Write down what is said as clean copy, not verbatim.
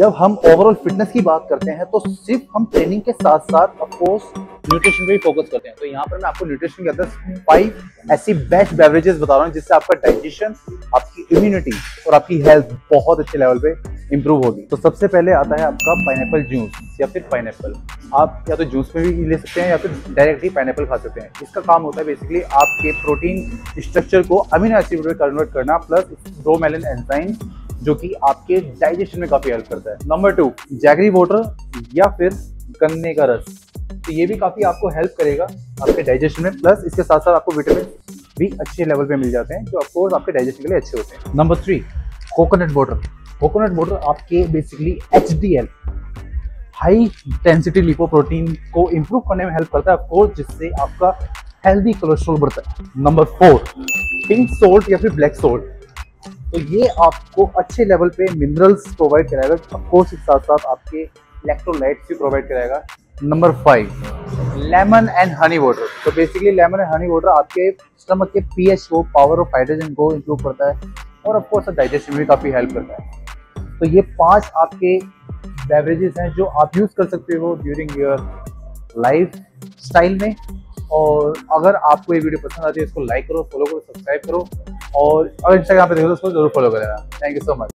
जब हम overall fitness की बात करते हैं तो सिर्फ हम ट्रेनिंग के साथ साथ ऑफ कोर्स न्यूट्रिशन पे ही फोकस करते हैं। तो यहाँ पर मैं आपको न्यूट्रिशन के अंदर 5 ऐसी बेस्ट बेवरेजेस बता रहा हूँ जिससे आपका डाइजेशन, आपकी इम्यूनिटी और आपकी हेल्थ बहुत अच्छे लेवल पे इंप्रूव होगी। तो सबसे पहले आता है आपका पाइनएप्पल जूस या फिर पाइनएप्पल। आप या तो जूस में भी ले सकते हैं या फिर डायरेक्टली पाइनएप्पल खा सकते हैं। इसका काम होता है बेसिकली आपके प्रोटीन स्ट्रक्चर को अमीनो एसिड में कन्वर्ट करना, प्लस ब्रोमेलिन एंजाइम जो कि आपके डाइजेशन में काफ़ी हेल्प करता है। नंबर 2 जैगरी वाटर या फिर गन्ने का रस, तो ये भी काफ़ी आपको हेल्प करेगा आपके डाइजेशन में। प्लस इसके साथ साथ आपको विटामिन भी अच्छे लेवल पे मिल जाते हैं जो ऑफकोर्स आपके डाइजेशन के लिए अच्छे होते हैं। Number 3 coconut water. Coconut water आपके basically HDL high density lipoprotein को इम्प्रूव करने में हेल्प करता है ऑफकोर्स, जिससे आपका हेल्दी कोलेस्ट्रॉल बढ़ता है। नंबर 4 पिंक सोल्ट या फिर ब्लैक सोल्ट, तो ये आपको अच्छे लेवल पे मिनरल्स प्रोवाइड कराएगा ऑफ कोर्स, के साथ साथ आपके इलेक्ट्रोलाइट्स भी प्रोवाइड कराएगा। Number 5 lemon and honey water. तो basically lemon and honey water आपके स्टमक के pH को, पावर ऑफ हाइड्रोजन को इंप्रूव करता है और ऑफ कोर्स डाइजेशन में भी काफ़ी हेल्प करता है। तो ये 5 आपके बेवरेजेस हैं जो आप यूज़ कर सकते हो ड्यूरिंग योर लाइफ स्टाइल में। और अगर आपको ये वीडियो पसंद आती है इसको लाइक करो, फॉलो करो, सब्सक्राइब करो, और अगर इंस्टाग्राम पे देखो तो उसको जरूर फॉलो करेगा। Thank you so much.